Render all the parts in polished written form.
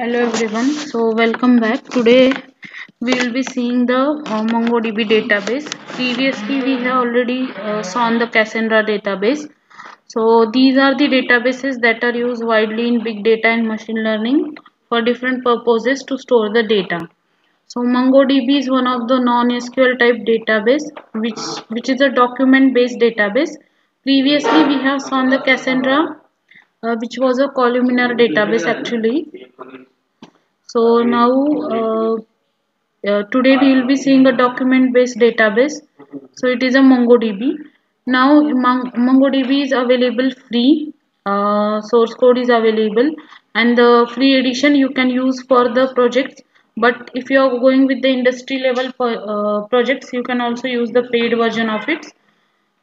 Hello everyone, so welcome back. Today we will be seeing the MongoDB database. Previously we have already saw the Cassandra database. So these are the databases that are used widely in big data and machine learning for different purposes to store the data. So MongoDB is one of the non-SQL type database which is a document based database. Previously we have saw the Cassandra which was a columnar database actually. So now today we will be seeing a document based database. So it is a MongoDB. Now MongoDB is available free, source code is available, and the free edition you can use for the projects. But if you are going with the industry level projects, you can also use the paid version of it.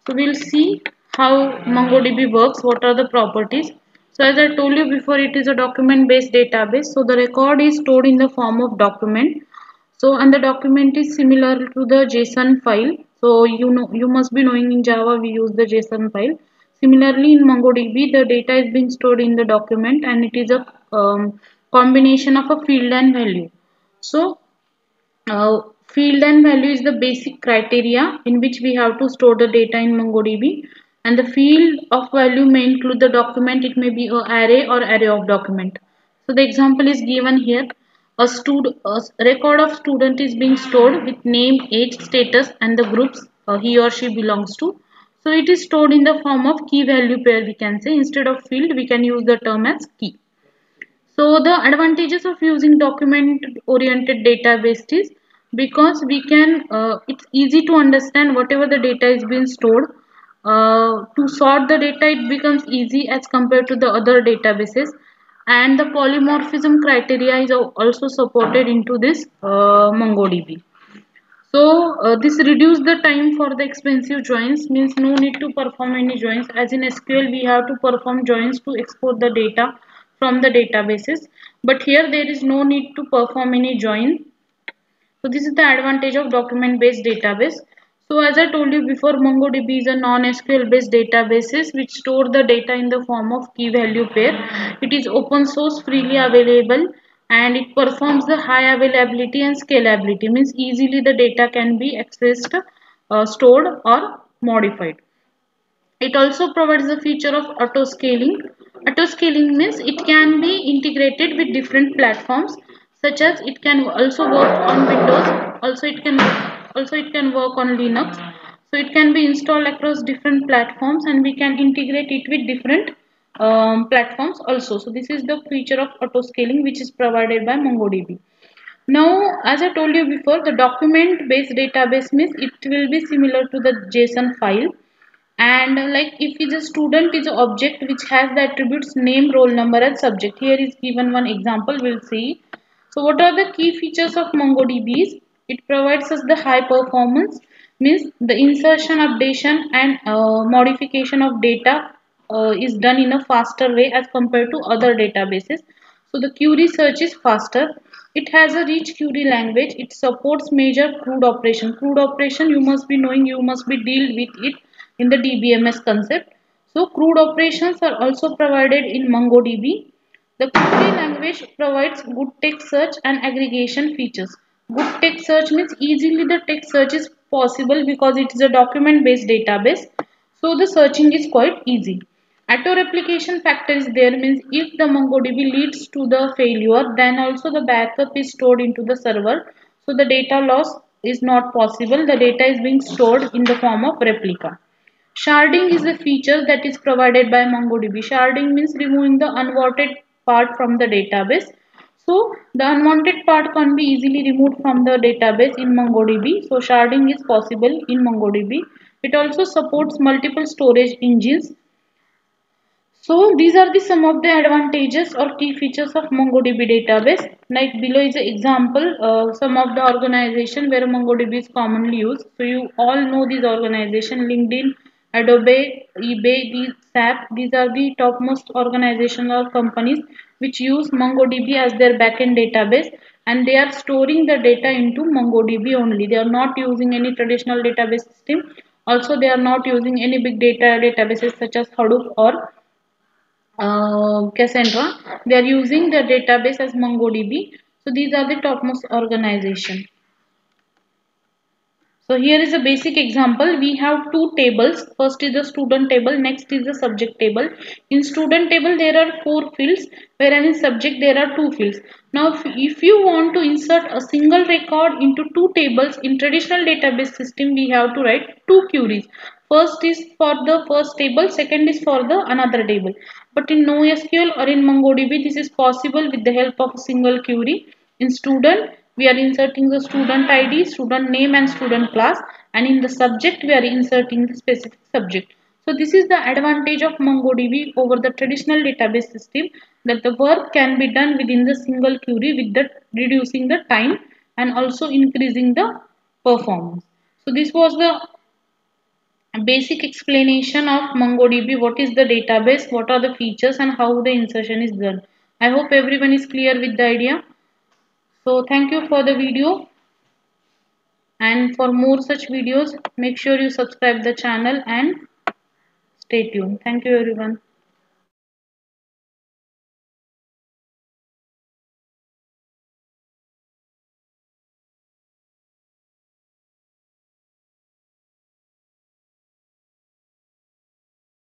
So we will see how MongoDB works, what are the properties. So as I told you before, it is a document based database. So the record is stored in the form of document. So and the document is similar to the JSON file. So you must be knowing in Java we use the JSON file. Similarly in MongoDB the data is being stored in the document, and it is a combination of a field and value. So field and value is the basic criteria in which we have to store the data in MongoDB. And the field of value may include the document, it may be an array or array of document. So the example is given here. A record of student is being stored with name, age, status and the groups he or she belongs to. So it is stored in the form of key value pair, we can say. Instead of field we can use the term as key. So the advantages of using document oriented database is because we can, it's easy to understand whatever the data is being stored. To sort the data it becomes easy as compared to the other databases, and the polymorphism criteria is also supported into this MongoDB. So this reduces the time for the expensive joins, means no need to perform any joins. As in SQL we have to perform joins to export the data from the databases, but here there is no need to perform any join. So this is the advantage of document based database. So as I told you before, MongoDB is a non-SQL based databases which store the data in the form of key value pair. It is open source, freely available, and it performs the high availability and scalability, means easily the data can be accessed, stored or modified. It also provides the feature of auto scaling. Auto scaling means it can be integrated with different platforms, such as it can also work on Windows, also it can work on Linux. So it can be installed across different platforms, and we can integrate it with different platforms also. So this is the feature of auto scaling which is provided by MongoDB. Now as I told you before, the document based database means it will be similar to the JSON file, and like if it is a student is an object which has the attributes name, roll number and subject. Here is given one example, we'll see. So what are the key features of MongoDB is, it provides us the high performance, means the insertion, updation and modification of data is done in a faster way as compared to other databases. So the query search is faster. It has a rich query language. It supports major CRUD operation. CRUD operation you must be knowing, you must be deal with it in the DBMS concept. So CRUD operations are also provided in MongoDB. The query language provides good text search and aggregation features. Good text search means easily the text search is possible because it is a document based database. So the searching is quite easy. Auto replication factor is there, means if the MongoDB leads to the failure, then also the backup is stored into the server. So the data loss is not possible. The data is being stored in the form of replica. Sharding is a feature that is provided by MongoDB. Sharding means removing the unwanted part from the database. So the unwanted part can be easily removed from the database in MongoDB. So sharding is possible in MongoDB. It also supports multiple storage engines. So these are the some of the advantages or key features of MongoDB database. Like below is an example, some of the organization where MongoDB is commonly used. So you all know these organization, LinkedIn, Adobe, eBay, SAP. These are the topmost organizations or companies which use MongoDB as their backend database, and they are storing the data into MongoDB only. They are not using any traditional database system. Also, they are not using any big data databases such as Hadoop or Cassandra. They are using the database as MongoDB. So these are the topmost organization. So here is a basic example. We have two tables. First is the student table, next is the subject table. In student table there are 4 fields, whereas in subject there are 2 fields. Now if you want to insert a single record into 2 tables, in traditional database system we have to write 2 queries. First is for the first table, second is for the another table. But in NoSQL or in MongoDB this is possible with the help of a single query. In student, we are inserting the student ID, student name and student class, and in the subject we are inserting the specific subject. So this is the advantage of MongoDB over the traditional database system, that the work can be done within the single query, with the reducing the time and also increasing the performance. So this was the basic explanation of MongoDB, what is the database, what are the features and how the insertion is done. I hope everyone is clear with the idea. So thank you for the video, and for more such videos make sure you subscribe the channel and stay tuned. Thank you everyone.